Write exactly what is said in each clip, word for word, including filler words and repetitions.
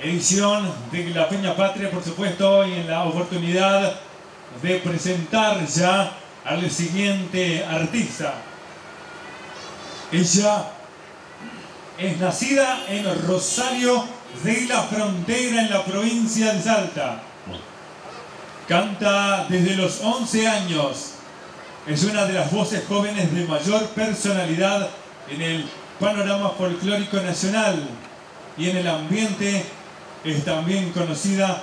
Edición de La Peña Patria, por supuesto, y en la oportunidad de presentar ya al siguiente artista. Ella es nacida en Rosario de la Frontera, en la provincia de Salta. Canta desde los once años. Es una de las voces jóvenes de mayor personalidad en el panorama folclórico nacional y en el ambiente. Es también conocida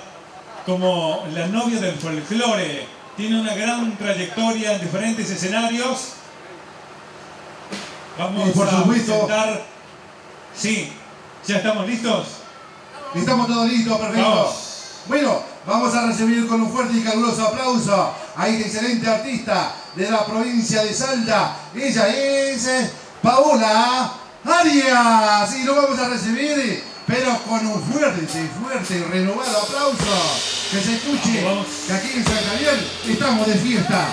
como la novia del folclore. Tiene una gran trayectoria en diferentes escenarios. Vamos y por a supuesto, presentar... Sí, ¿ya estamos listos? Estamos todos listos, perfecto. Vamos. Bueno, vamos a recibir con un fuerte y caluroso aplauso a este excelente artista de la provincia de Salta. Ella es Paola Arias. Y lo vamos a recibir... pero con un fuerte, fuerte y renovado aplauso. Que se escuche que aquí en San Javier estamos de fiesta.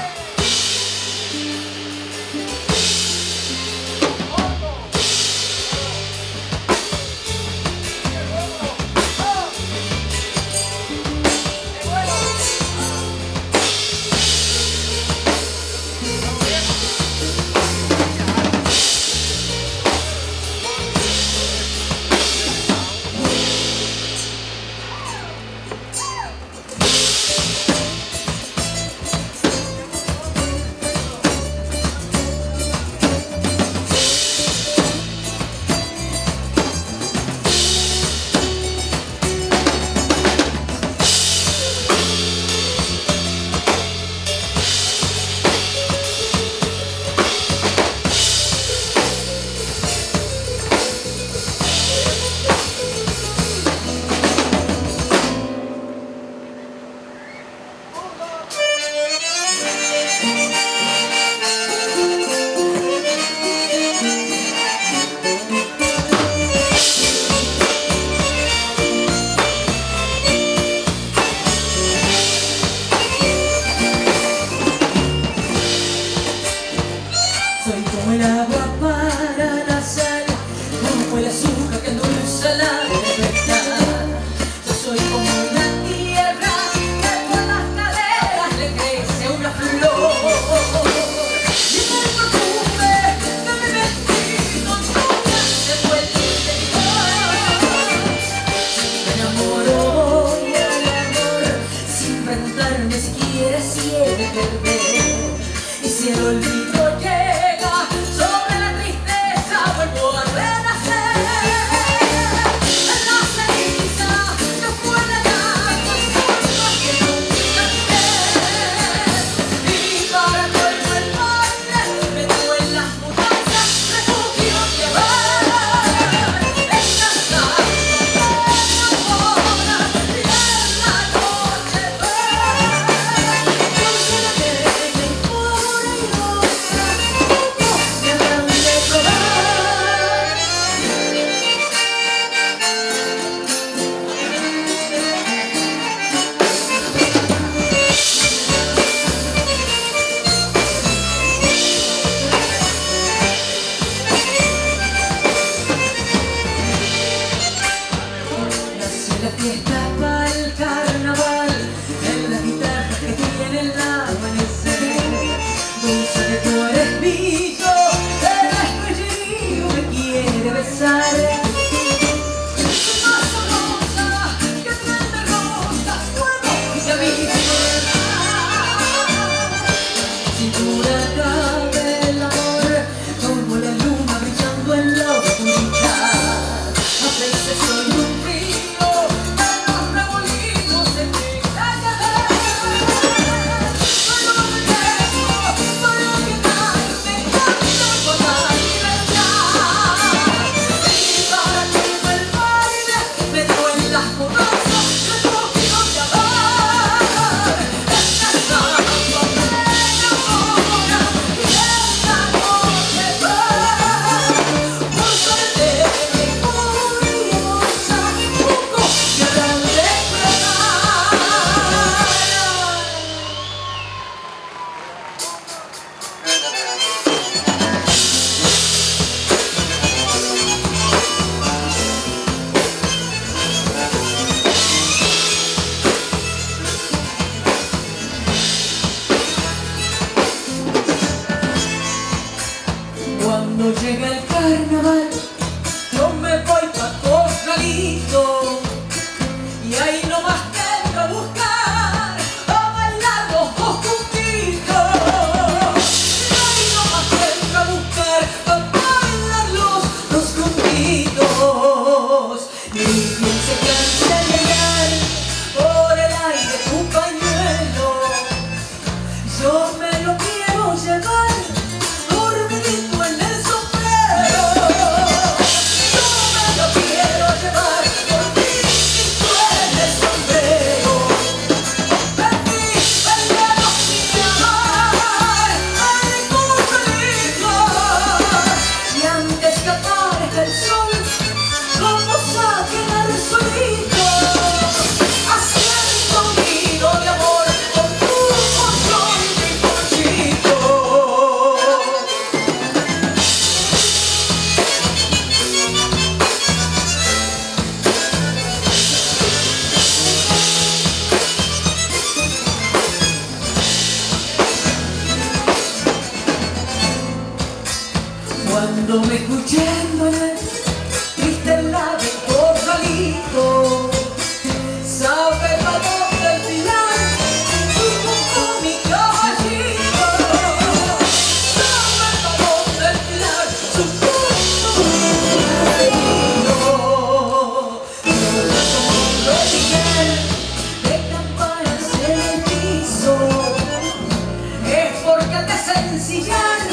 Cuando llega el carnaval, yo me voy pa' Corralito, y ahí nomás tengo a buscar, a bailar los dos juntitos. Y ahí nomás tengo a buscar, a bailar los dos juntitos. Ni bien se cansa de llegar, por el aire tu pañuelo, yo me lo quiero llevar. Cuando me escuchando en el triste la de Corralito, sabe pa' dónde el pilar, y junto a mi caballito, sabe pa' dónde el pilar, su punto de camino. Todo su mundo es Miguel, de campanas en el piso, es porque te sencillaron.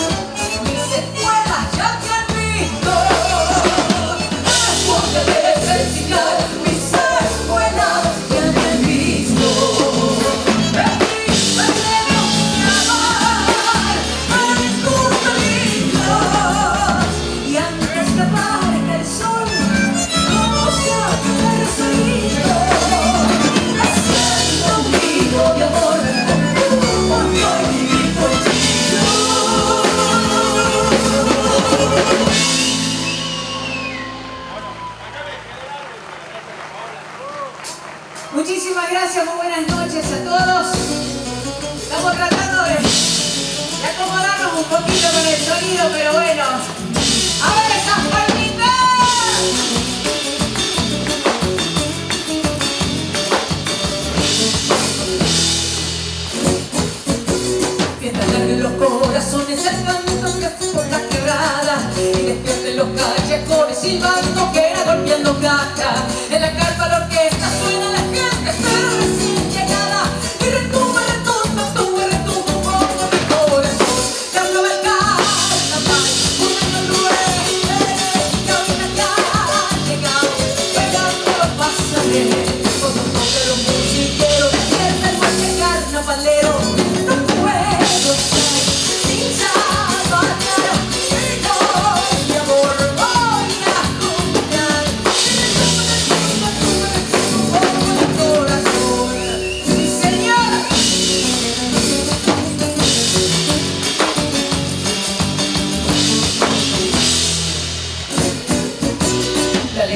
Muchísimas gracias, muy buenas noches a todos. Estamos tratando de, de acomodarnos un poquito con el sonido, pero bueno. ¡A ver esas palmitas! Despiertan los corazones, el canto que fue por la quebrada. Y despierten los callejones silbando que era golpeando caja. En la carpa la orquesta suena la pero recién llegada, y retumba, retumba, retumba, retumba un poco mi corazón. Te hablo del carnaval, un año nueve, y ahorita ya ha llegado, pegando los pasajeros, con un toque de los musiqueros, despierta el buen carnavalero. No puedo ser sin salvatar, pero mi amor voy a juntar. Para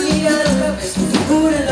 mirar otra vez tu figura.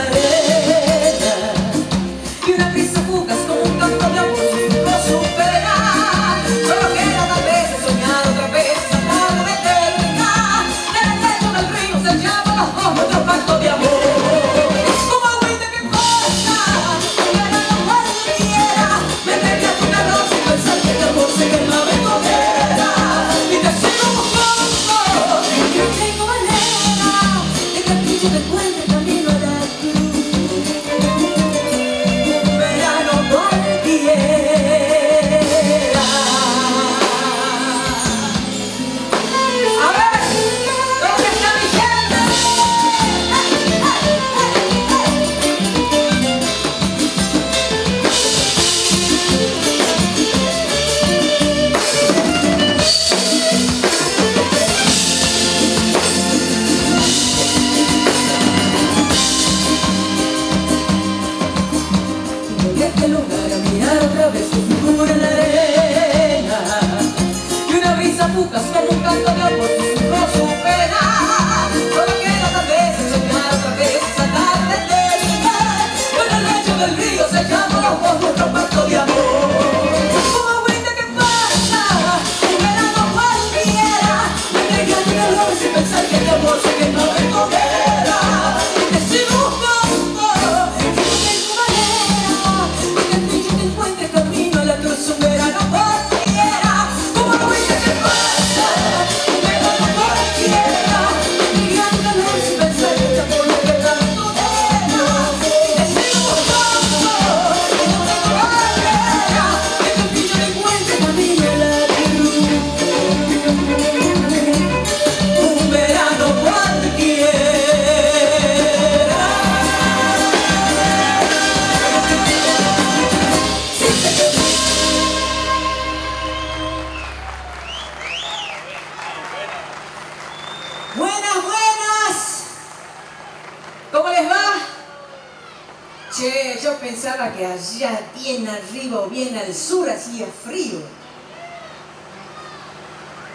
Che, yo pensaba que allá bien arriba o bien al sur hacía frío.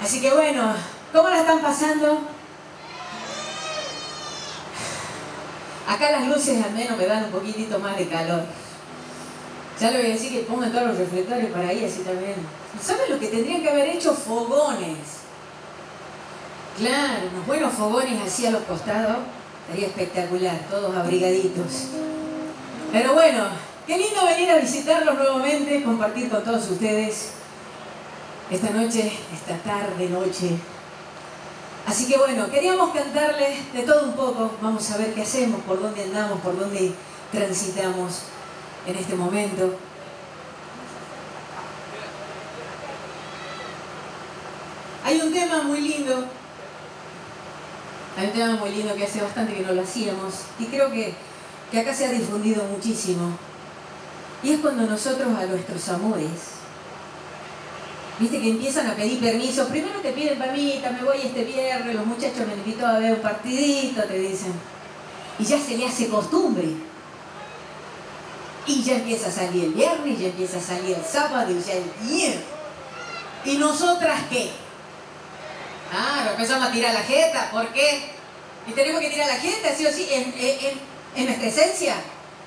Así que bueno, ¿cómo la están pasando? Acá las luces al menos me dan un poquitito más de calor. Ya le voy a decir que pongan todos los reflectores para ahí, así también. ¿Saben lo que tendrían que haber hecho? Fogones. Claro, unos buenos fogones así a los costados. Estaría espectacular, todos abrigaditos. Pero bueno, qué lindo venir a visitarlos nuevamente, compartir con todos ustedes esta noche, esta tarde, noche. Así que bueno, queríamos cantarles de todo un poco. Vamos a ver qué hacemos, por dónde andamos, por dónde transitamos en este momento. Hay un tema muy lindo. Hay un tema muy lindo que hace bastante que no lo hacíamos y creo que, que acá se ha difundido muchísimo. Y es cuando nosotros a nuestros amores, viste que empiezan a pedir permiso. Primero te piden permita, me voy este viernes, los muchachos me invitó a ver un partidito, te dicen. Y ya se le hace costumbre. Y ya empieza a salir el viernes, ya empieza a salir el sábado, y ya el viernes. ¿Y nosotras qué? Ah, nos empezamos a tirar la jeta, ¿por qué? Y tenemos que tirar la jeta, sí o sí, en, en, en nuestra esencia.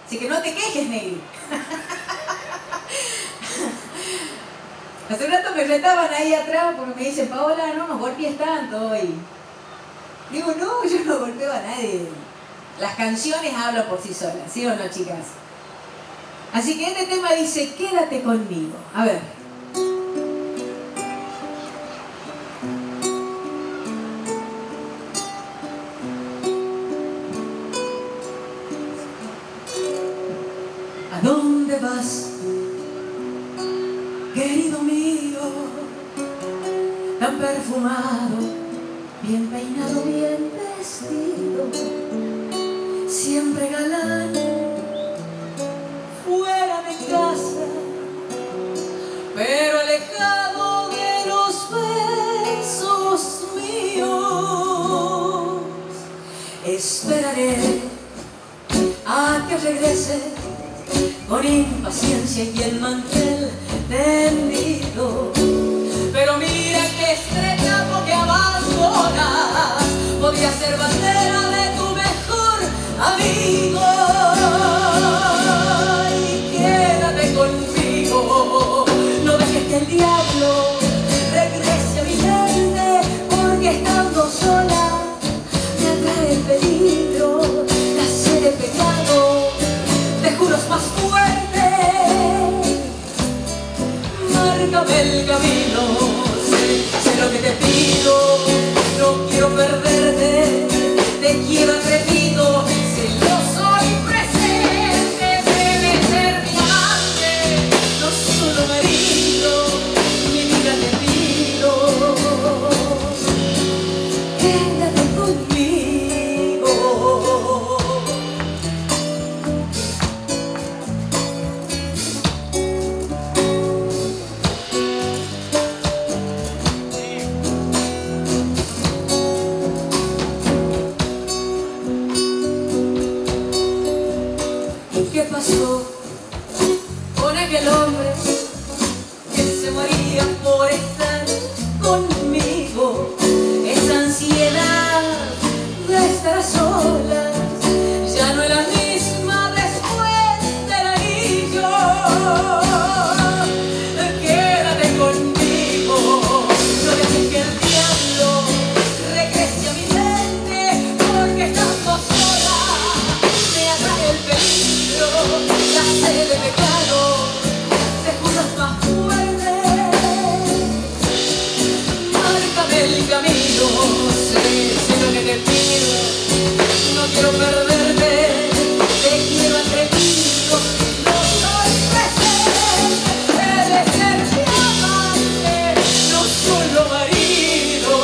Así que no te quejes, Negri. Hace rato me retaban ahí atrás porque me dicen, Paola, no nos golpees tanto hoy. Digo, no, yo no golpeo a nadie. Las canciones hablan por sí solas, ¿sí o no, chicas? Así que este tema dice, quédate conmigo. A ver. ¿A dónde vas? Querido mío, tan perfumado, bien peinado, bien vestido, siempre galán, fuera de casa, pero alejado de los besos míos. Esperaré a que regrese con impaciencia y el mantel tendido, pero mira que estrella porque abandonas, podría ser bandera de tu mejor amigo. Y quédate conmigo, no dejes que el diablo regrese a mi mente, porque estando sola me atrae el peligro, nacer de pecado, te juro es más fuerte. Márcame el camino, sé, sé lo que te pido, no quiero perderte, te quiero atrevido, si yo soy presente, debe ser mi amante, no solo marido, mi vida te pido, quédate conmigo. Con aquel hombre que se moría por estar conmigo, esa ansiedad de estar sola ya no es la misma después del anillo. Quédate conmigo, no dejes que el diablo regrese a mi mente, porque estando sola me atrae el peligro. Nace de pecado, te juro más fuerte. Márcame el camino, sé, sé lo que te pido, no quiero perderte, te quiero atrevido, no soy presente, debe ser mi amante, no solo marido,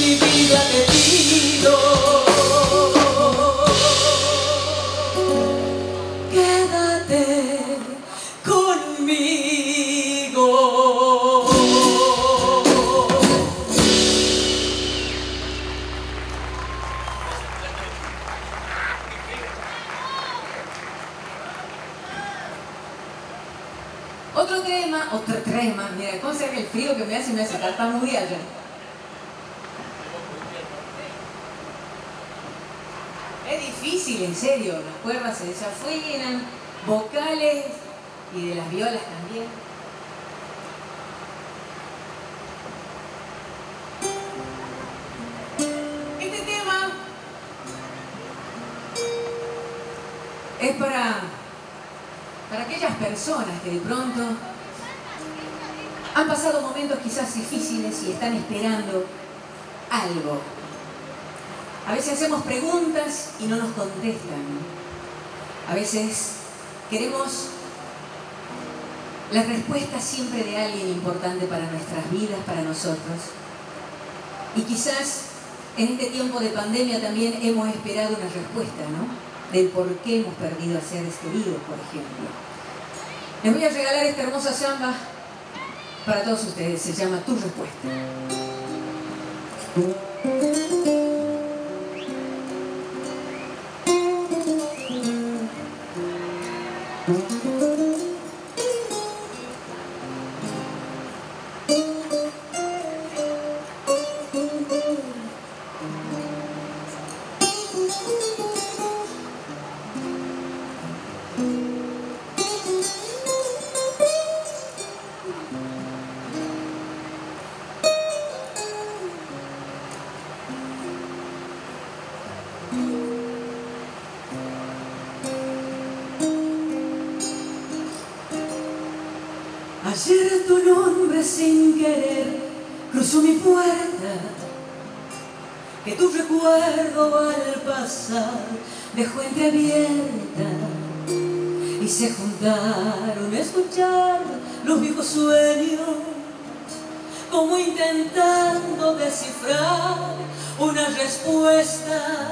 mi vida te pido. Otro tema, otro tema, mira, ¿cómo se ve el frío que me hace? Me hace tartamudear ya. Es difícil, en serio, las cuerdas se desafían, vocales y de las violas también. Este tema es para, para aquellas personas que de pronto han pasado momentos quizás difíciles y están esperando algo. A veces hacemos preguntas y no nos contestan. A veces queremos la respuesta siempre de alguien importante para nuestras vidas, para nosotros. Y quizás en este tiempo de pandemia también hemos esperado una respuesta, ¿no? Del por qué hemos perdido a seres queridos, por ejemplo. Les voy a regalar esta hermosa samba para todos ustedes. Se llama Tu Respuesta. Ayer tu nombre sin querer cruzó mi puerta, que tu recuerdo al pasar dejó entreabierta, y se juntaron a escuchar los viejos sueños, como intentando descifrar una respuesta.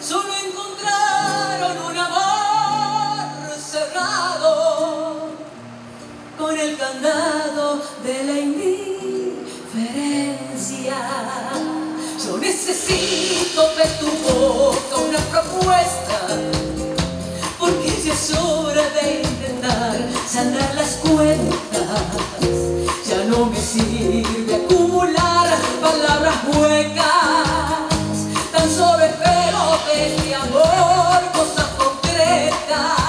Solo encontraron un amor cerrado con el candado de la indiferencia. Yo necesito de tu boca una propuesta, porque ya es hora de intentar sanar las cuentas. Ya no me sirve acumular palabras huecas, tan solo espero de este amor cosas concretas.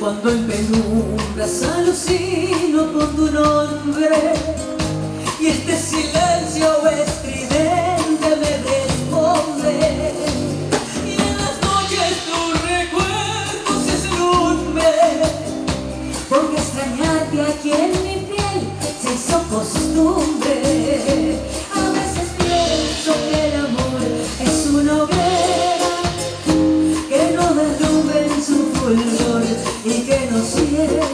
Cuando en penumbras alucino con tu nombre y este silencio estridente me responde, y en las noches tus recuerdos se eslumbren, porque extrañarte aquí en mi piel se hizo costumbre. A veces pienso que el amor es un hogar y que nos ciega.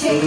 noche.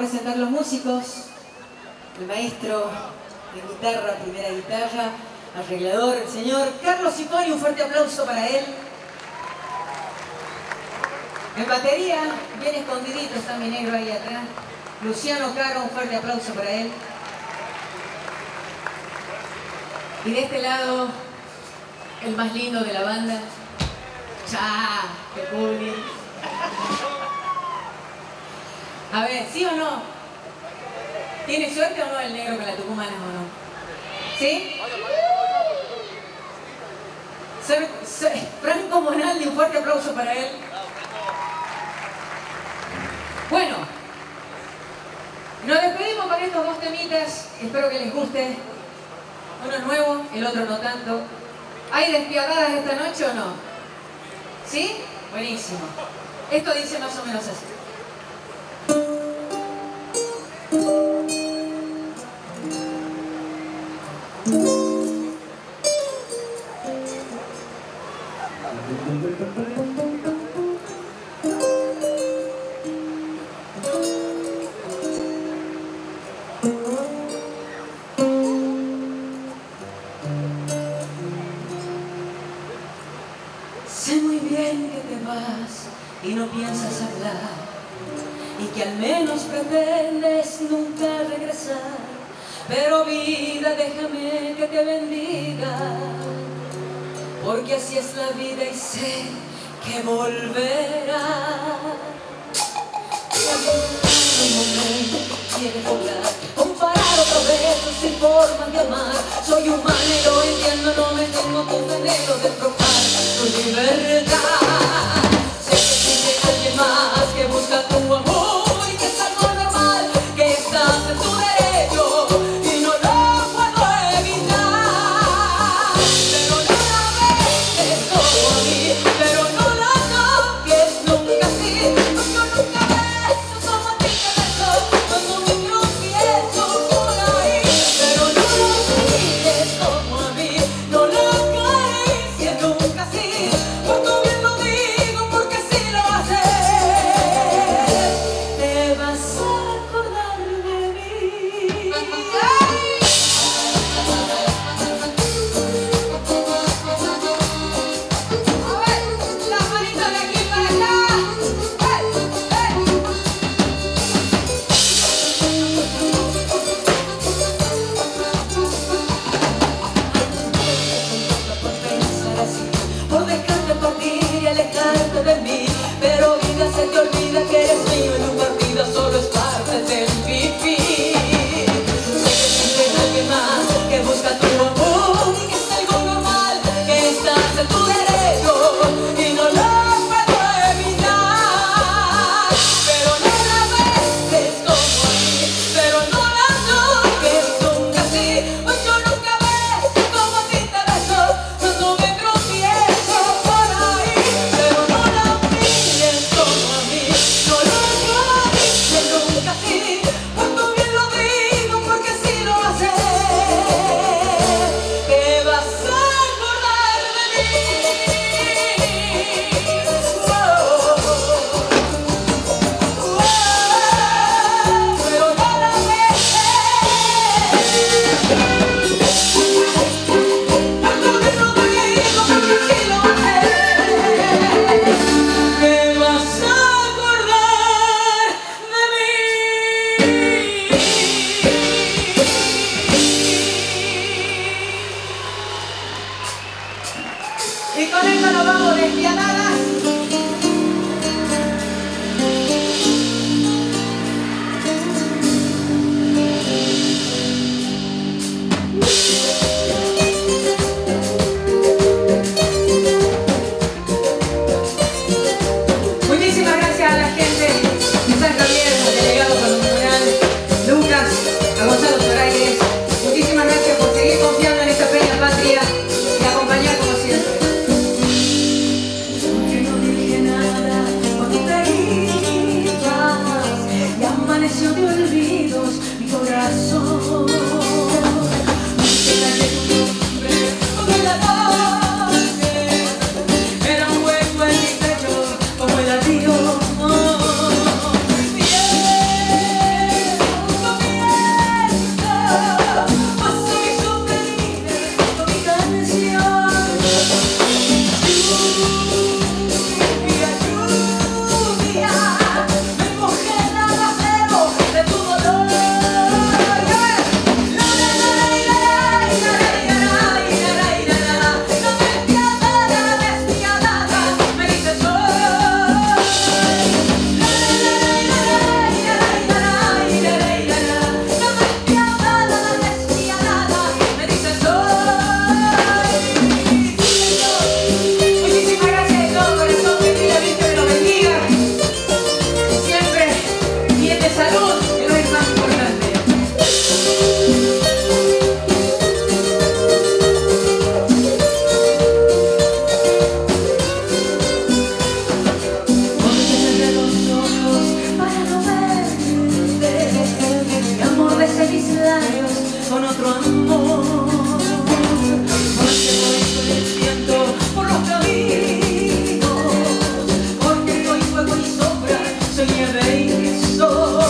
presentar los músicos, el maestro de guitarra, primera guitarra, arreglador, el señor Carlos Siponi, un fuerte aplauso para él. En batería, bien escondidito está mi negro ahí atrás, Luciano Caro, un fuerte aplauso para él. Y de este lado, el más lindo de la banda, ¡cha! ¡Qué puli! A ver, ¿sí o no? ¿Tiene suerte o no el negro con la tucumana o no? ¿Sí? Soy, soy Franco Monaldi, un fuerte aplauso para él. Bueno, nos despedimos con estos dos temitas, espero que les guste. Uno es nuevo, el otro no tanto. ¿Hay despiadadas esta noche o no? ¿Sí? Buenísimo. Esto dice más o menos así. Sé muy bien que te vas y no piensas hablar, y que al menos pretendes nunca regresar. Pero vida, déjame que te bendiga, porque así es la vida y sé que volverás. Un momento quiere volar, comparar otra vez sin forma de amar. Soy humano y lo entiendo, no me tengo con veneno de trocar tu libertad. Sé que existe alguien más que busca tu amor y que es algo normal, que estás en tu derecho y no lo puedo evitar. Pero no la ves como a mí, pero no la cambies nunca así, yo nunca ves como a ti. Yes. son otro amor. Porque hoy soy el viento por los caminos, porque hoy fuego y sombra, soy nieve y sol.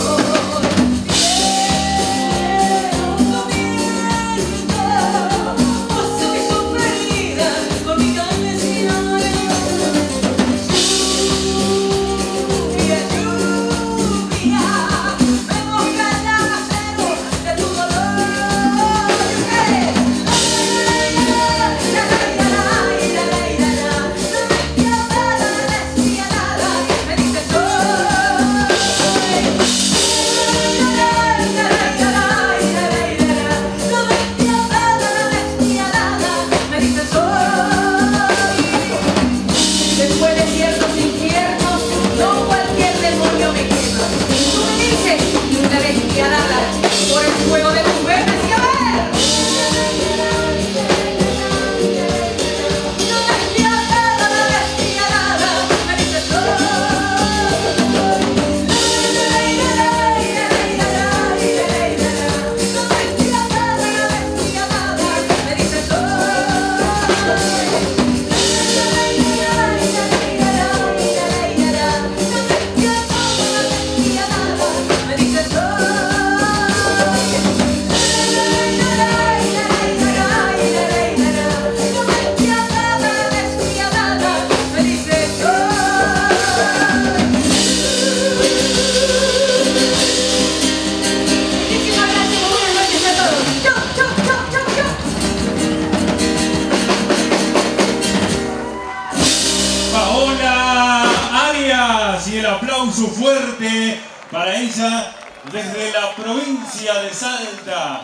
Desde la provincia de Salta,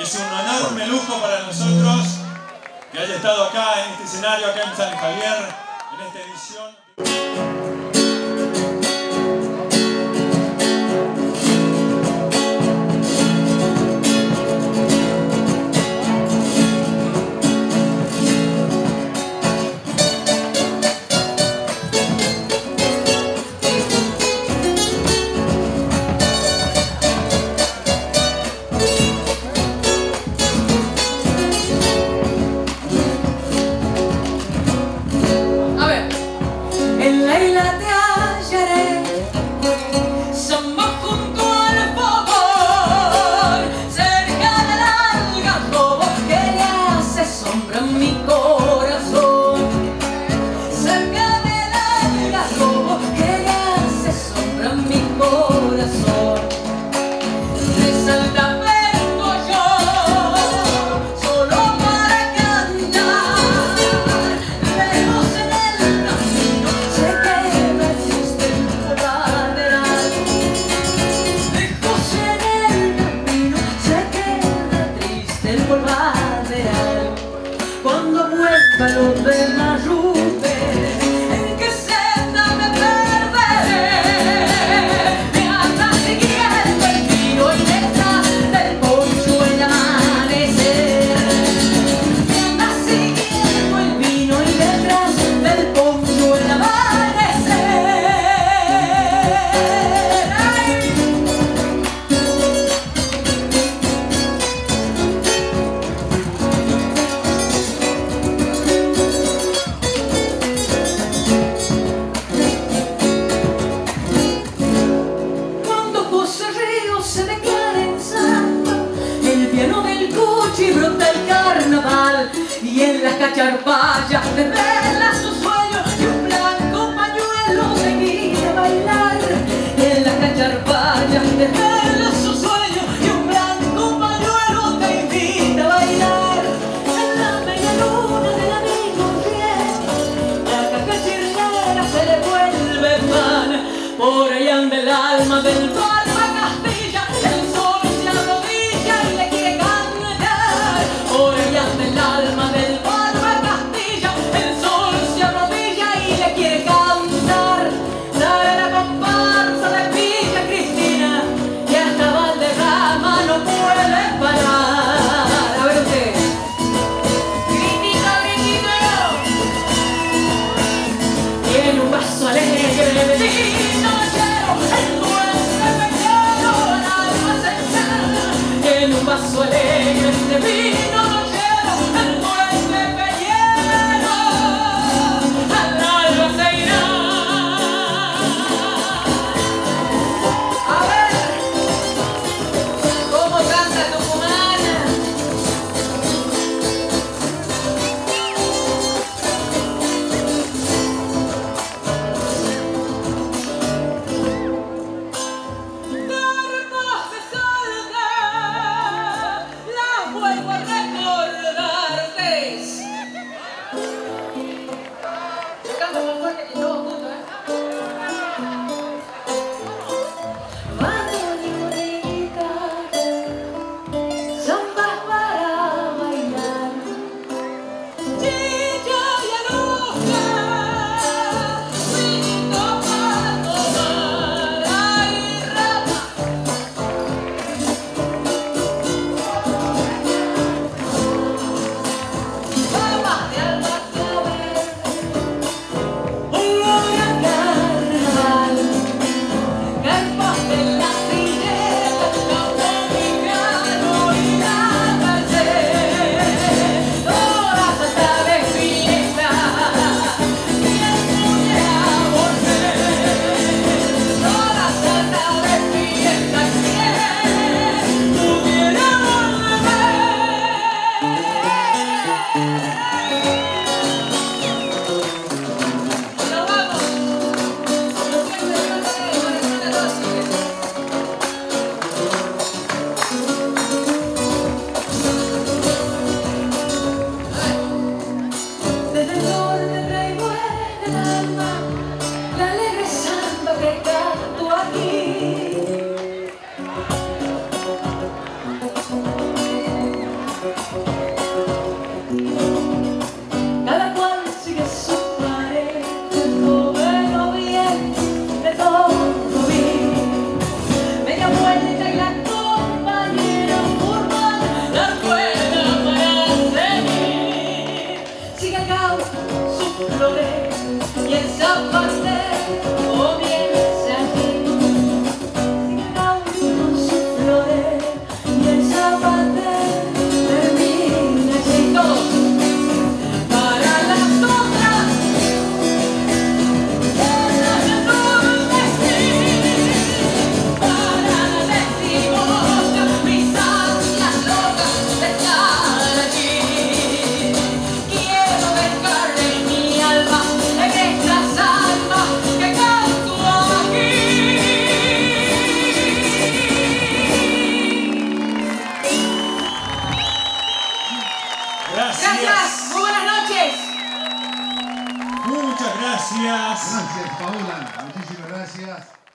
es un enorme lujo para nosotros que haya estado acá en este escenario, acá en San Javier, en esta edición. El sol vaso alegre de vino nochero, el duende peñero al alba se irá. A ver cómo canta Tucumana. Cartas de Salta, las vuelvo a recordarte. Yo canto más fuerte que todos juntos, ¿eh? Bandoneritas, zambas para bailar, chicha bianuca, vinito para tomar. Ay, rama. Palmas de almacenes, un gran carnaval, campos de la sirena, dominicano y la calle, todas las tardes fiestas, siempre a volver, todas las tardes fiestas, quien pudiera volver. Nos vamos, como siempre, de parte de corazón a todos ustedes. Desde el norte traigo en el alma la alegre samba que canto aquí. Cada cual sigue su pared, no veo bien, de todo bien. Media vuelta y la compañera forma la rueda para seguir. Sigue el caos, su flores y el zapate comienza aquí. Sigue el caos, su flores y el zapate termina aquí. Todos. Para las otras, para los destinos, para los destinos, mis ansias locas de estar aquí. Quiero dejarle mi alma en estas almas que canto aquí. Gracias, Gracias. muy buenas noches. Muchas gracias. Gracias, Paola. Muchísimas gracias.